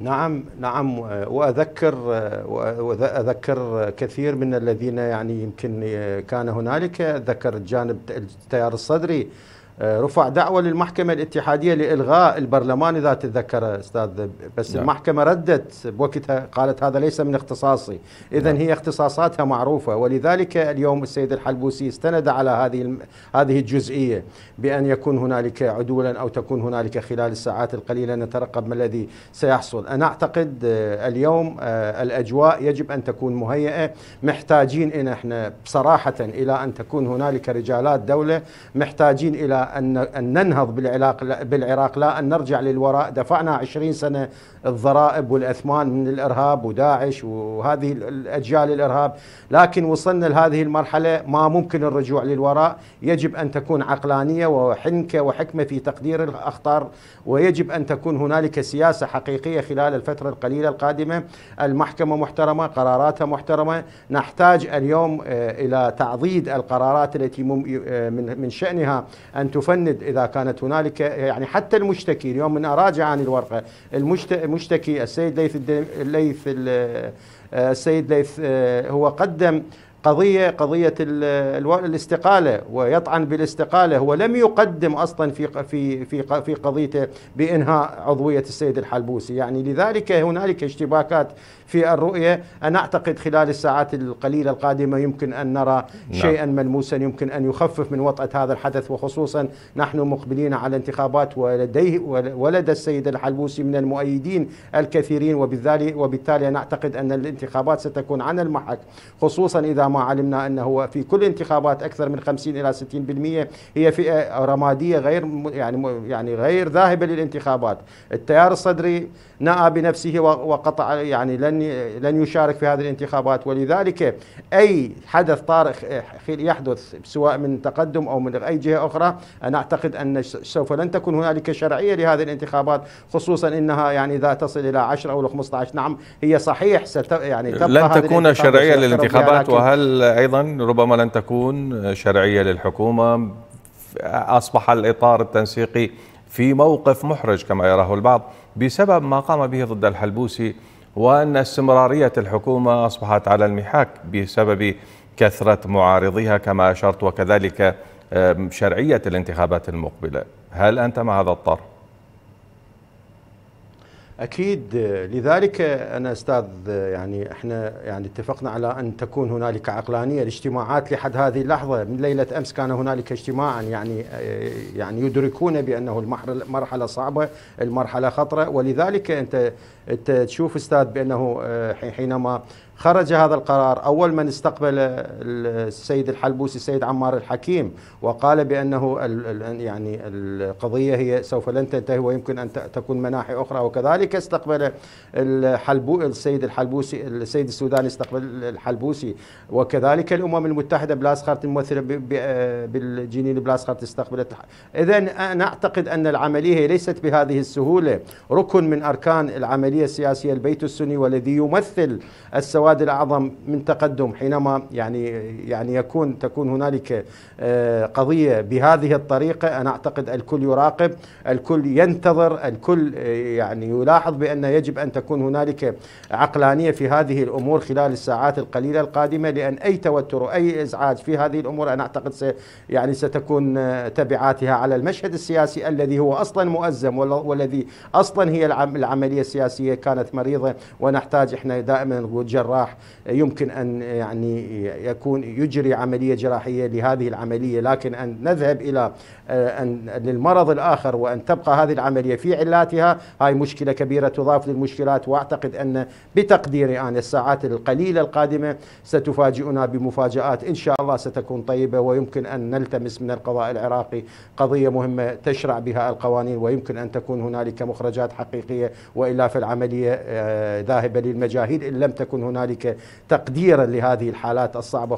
نعم نعم، وأذكر كثير من الذين يعني يمكن كان هنالك، ذكر الجانب التيار الصدري رفع دعوة للمحكمة الاتحادية لإلغاء البرلمان إذا تتذكر أستاذ، بس نعم. المحكمة ردت بوقتها، قالت هذا ليس من اختصاصي، إذن نعم. هي اختصاصاتها معروفة، ولذلك اليوم السيد الحلبوسي استند على هذه الجزئية بأن يكون هنالك عدولا أو تكون هنالك، خلال الساعات القليلة نترقب ما الذي سيحصل. أنا أعتقد اليوم الأجواء يجب أن تكون مهيئة، محتاجين إن احنا بصراحة إلى أن تكون هنالك رجالات دولة، محتاجين إلى أن ننهض بالعراق، لا أن نرجع للوراء. دفعنا 20 سنة الضرائب والأثمان من الإرهاب وداعش وهذه الأجيال الإرهاب، لكن وصلنا لهذه المرحلة ما ممكن الرجوع للوراء. يجب أن تكون عقلانية وحنكة وحكمة في تقدير الأخطار، ويجب أن تكون هنالك سياسة حقيقية خلال الفترة القليلة القادمة. المحكمة محترمة، قراراتها محترمة، نحتاج اليوم إلى تعضيد القرارات التي من شأنها أن تفند إذا كانت هنالك، يعني حتى المشتكي اليوم من أراجع عن الورقة، المشتكي السيد ليث هو قدم قضية الاستقالة ويطعن بالاستقالة، ولم يقدم أصلا في قضيته بإنهاء عضوية السيد الحلبوسي، يعني لذلك هنالك اشتباكات في الرؤية. أنا أعتقد خلال الساعات القليلة القادمة يمكن أن نرى شيئا ملموسا يمكن أن يخفف من وطأة هذا الحدث، وخصوصا نحن مقبلين على انتخابات ولدى السيد الحلبوسي من المؤيدين الكثيرين، وبالتالي أنا أعتقد أن الانتخابات ستكون عن المحك، خصوصا إذا ما علمنا أنه في كل انتخابات أكثر من 50 إلى 60% هي فئة رمادية غير يعني غير ذاهبة للانتخابات. التيار الصدري نأى بنفسه وقطع، يعني لن يشارك في هذه الانتخابات، ولذلك أي حدث طارئ يحدث سواء من تقدم أو من أي جهة أخرى، أنا أعتقد أن سوف لن تكون هنالك شرعية لهذه الانتخابات، خصوصا إنها يعني إذا تصل إلى 10 أو 15. نعم هي صحيح يعني تبقى لن تكون شرعية للانتخابات، وهل أيضا ربما لن تكون شرعية للحكومة؟ أصبح الإطار التنسيقي في موقف محرج كما يراه البعض بسبب ما قام به ضد الحلبوسي، وأن استمرارية الحكومة أصبحت على المحاك بسبب كثرة معارضيها كما أشرت، وكذلك شرعية الانتخابات المقبلة. هل أنت مع هذا الطرح؟ أكيد، لذلك أنا أستاذ يعني إحنا يعني اتفقنا على أن تكون هنالك عقلانية. الاجتماعات لحد هذه اللحظة من ليلة أمس كان هنالك اجتماعا، يعني يدركون بأنه المرحلة صعبة، المرحلة خطرة، ولذلك أنت تشوف أستاذ بأنه حينما خرج هذا القرار، أول من استقبل السيد الحلبوسي السيد عمار الحكيم، وقال بأنه يعني القضية هي سوف لن تنتهي ويمكن أن تكون مناحي أخرى، وكذلك استقبل السيد الحلبوسي السيد السوداني استقبل الحلبوسي، وكذلك الأمم المتحدة بلاسخارت الممثلة بالجنين بلاسخارت استقبلت. إذن أنا أعتقد أن العملية ليست بهذه السهولة، ركن من أركان العملية السياسية البيت السني والذي يمثل السواد الأعظم من تقدم، حينما يعني تكون هنالك قضية بهذه الطريقة، أنا أعتقد الكل يراقب، الكل ينتظر، الكل يعني يلاحظ بأن يجب أن تكون هنالك عقلانية في هذه الأمور خلال الساعات القليلة القادمة، لأن أي توتر وأي إزعاج في هذه الأمور أنا أعتقد ستكون تبعاتها على المشهد السياسي الذي هو أصلا مؤزم، والذي أصلا هي العملية السياسية كانت مريضة، ونحتاج إحنا دائما جراح يمكن أن يعني يكون يجري عملية جراحية لهذه العملية، لكن أن نذهب إلى للمرض الآخر وأن تبقى هذه العملية في علاتها، هاي مشكلة كبيرة تضاف للمشكلات. وأعتقد أن بتقديري أن الساعات القليلة القادمة ستفاجئنا بمفاجآت إن شاء الله ستكون طيبة، ويمكن أن نلتمس من القضاء العراقي قضية مهمة تشرع بها القوانين، ويمكن أن تكون هنالك مخرجات حقيقية، وإلا في العملية ذاهبة للمجاهيل إن لم تكن هنالك تقديرا لهذه الحالات الصعبة.